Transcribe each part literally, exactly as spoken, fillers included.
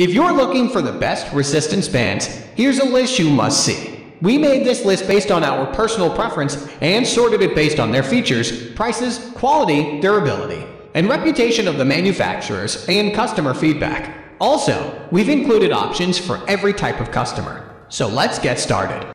If you're looking for the best resistance bands, here's a list you must see. We made this list based on our personal preference and sorted it based on their features, prices, quality, durability, and reputation of the manufacturers and customer feedback. Also, we've included options for every type of customer. So let's get started.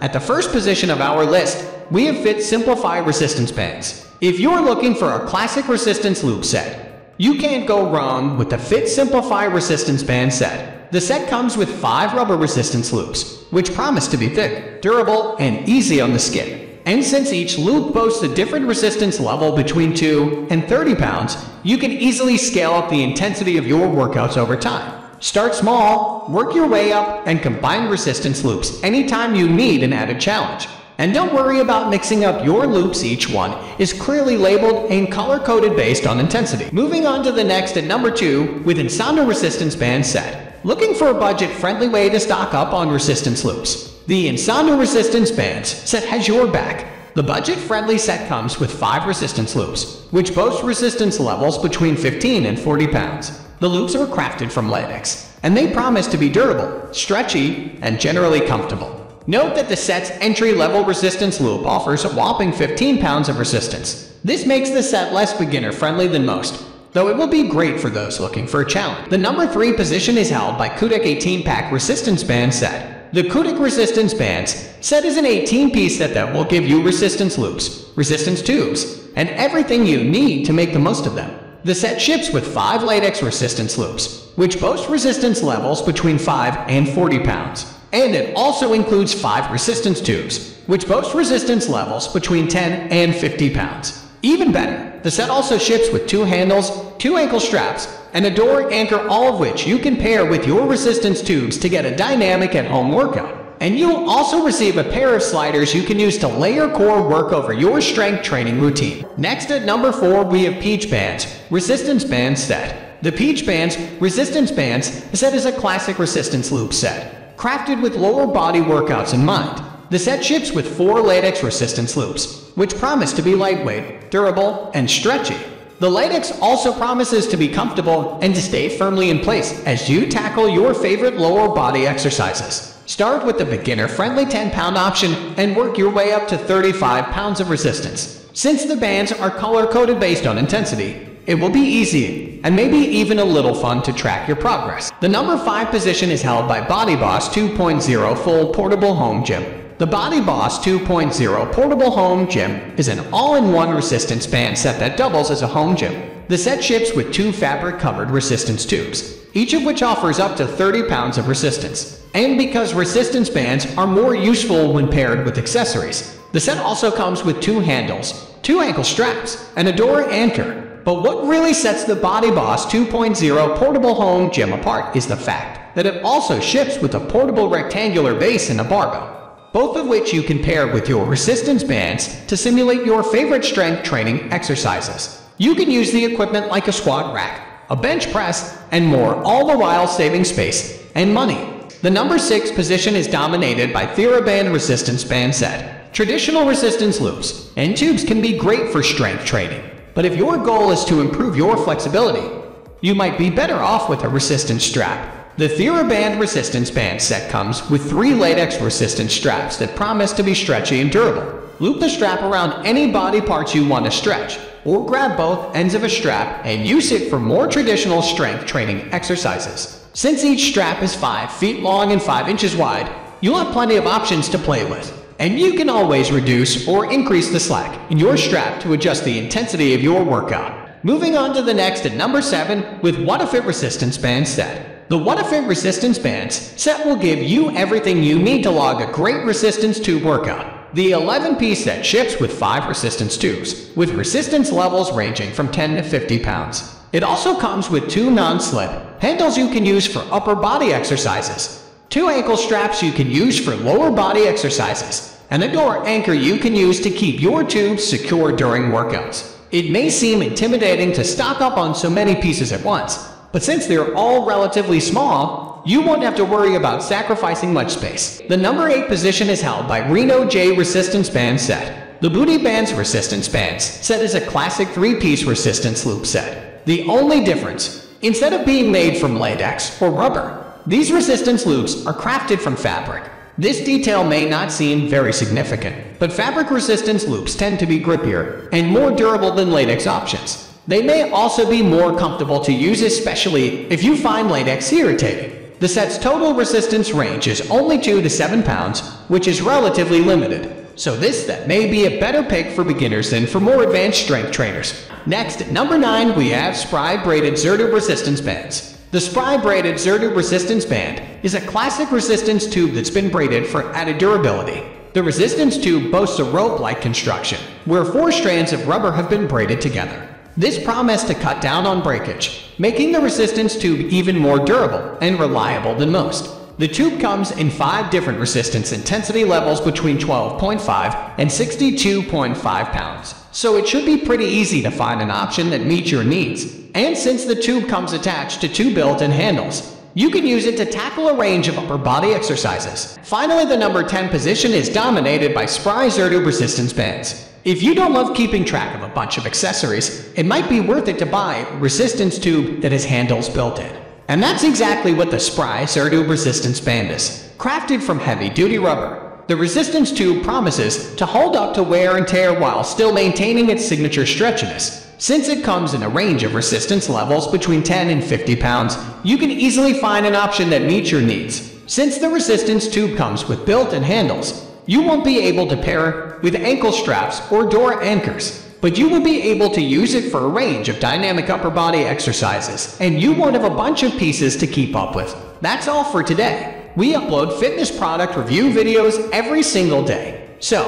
At the first position of our list, we have Fit Simplify resistance bands. If you're looking for a classic resistance loop set, you can't go wrong with the Fit Simplify resistance band set. The set comes with five rubber resistance loops, which promise to be thick, durable, and easy on the skin. And since each loop boasts a different resistance level between two and thirty pounds, you can easily scale up the intensity of your workouts over time. Start small, work your way up, and combine resistance loops anytime you need an added challenge. And don't worry about mixing up your loops. Each one is clearly labeled and color-coded based on intensity. Moving on to the next at number two with Insonder resistance band set. Looking for a budget-friendly way to stock up on resistance loops? The Insonder resistance bands set has your back. The budget-friendly set comes with five resistance loops, which boast resistance levels between fifteen and forty pounds. The loops are crafted from latex, and they promise to be durable, stretchy, and generally comfortable. Note that the set's entry-level resistance loop offers a whopping fifteen pounds of resistance. This makes the set less beginner-friendly than most, though it will be great for those looking for a challenge. The number three position is held by Kootek eighteen pack resistance band set. The Kootek resistance bands set is an eighteen piece set that will give you resistance loops, resistance tubes, and everything you need to make the most of them. The set ships with five latex resistance loops, which boast resistance levels between five and forty pounds. And it also includes five resistance tubes, which boast resistance levels between ten and fifty pounds. Even better, the set also ships with two handles, two ankle straps, and a door anchor, all of which you can pair with your resistance tubes to get a dynamic at-home workout. And you'll also receive a pair of sliders you can use to layer core work over your strength training routine. Next at number four, we have Peach Bands resistance band set. The Peach Bands resistance bands set is a classic resistance loop set, crafted with lower body workouts in mind. The set ships with four latex resistance loops, which promise to be lightweight, durable, and stretchy. The latex also promises to be comfortable and to stay firmly in place as you tackle your favorite lower body exercises. Start with the beginner-friendly ten pound option and work your way up to thirty-five pounds of resistance. Since the bands are color-coded based on intensity, it will be easy and maybe even a little fun to track your progress. The number five position is held by BodyBoss two point oh Full Portable Home Gym. The BodyBoss two point oh Portable Home Gym is an all-in-one resistance band set that doubles as a home gym. The set ships with two fabric-covered resistance tubes, each of which offers up to thirty pounds of resistance. And because resistance bands are more useful when paired with accessories, the set also comes with two handles, two ankle straps, and a door anchor. But what really sets the BodyBoss two point oh Portable Home Gym apart is the fact that it also ships with a portable rectangular base and a barbell, both of which you can pair with your resistance bands to simulate your favorite strength training exercises. You can use the equipment like a squat rack, a bench press, and more, all the while saving space and money. The number six position is dominated by TheraBand resistance band set. Traditional resistance loops and tubes can be great for strength training, but if your goal is to improve your flexibility, you might be better off with a resistance strap. The TheraBand resistance band set comes with three latex resistance straps that promise to be stretchy and durable. Loop the strap around any body parts you want to stretch, or grab both ends of a strap and use it for more traditional strength training exercises. Since each strap is five feet long and five inches wide, you'll have plenty of options to play with. And you can always reduce or increase the slack in your strap to adjust the intensity of your workout. Moving on to the next at number seven with Whatafit resistance band set. The Whatafit resistance bands set will give you everything you need to log a great resistance tube workout. The eleven piece set ships with five resistance tubes, with resistance levels ranging from ten to fifty pounds. It also comes with two non-slip handles you can use for upper body exercises, two ankle straps you can use for lower body exercises, and a door anchor you can use to keep your tubes secure during workouts. It may seem intimidating to stock up on so many pieces at once, but since they're all relatively small, you won't have to worry about sacrificing much space. The number eight position is held by Reno J resistance band set. The Booty Bands Resistance Bands set is a classic three-piece resistance loop set. The only difference, instead of being made from latex or rubber, these resistance loops are crafted from fabric. This detail may not seem very significant, but fabric resistance loops tend to be grippier and more durable than latex options. They may also be more comfortable to use, especially if you find latex irritating. The set's total resistance range is only two to seven pounds, which is relatively limited, so this set may be a better pick for beginners than for more advanced strength trainers. Next, at number nine, we have S P R I Braided Xertube Resistance Bands. The S P R I Braided Xertube Resistance Band is a classic resistance tube that's been braided for added durability. The resistance tube boasts a rope-like construction, where four strands of rubber have been braided together. This promised to cut down on breakage, making the resistance tube even more durable and reliable than most. The tube comes in five different resistance intensity levels between twelve point five and sixty-two point five pounds, so it should be pretty easy to find an option that meets your needs. And since the tube comes attached to two built-in handles, you can use it to tackle a range of upper body exercises. Finally, the number ten position is dominated by S P R I Xertube Resistance Bands. If you don't love keeping track of a bunch of accessories, it might be worth it to buy a resistance tube that has handles built in. And that's exactly what the S P R I Xertube Resistance Band is. Crafted from heavy-duty rubber, the resistance tube promises to hold up to wear and tear while still maintaining its signature stretchiness. Since it comes in a range of resistance levels between ten and fifty pounds, you can easily find an option that meets your needs. Since the resistance tube comes with built-in handles, you won't be able to pair it with ankle straps or door anchors, but you will be able to use it for a range of dynamic upper body exercises, and you won't have a bunch of pieces to keep up with. That's all for today. We upload fitness product review videos every single day, so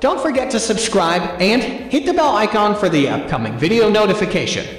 don't forget to subscribe and hit the bell icon for the upcoming video notification.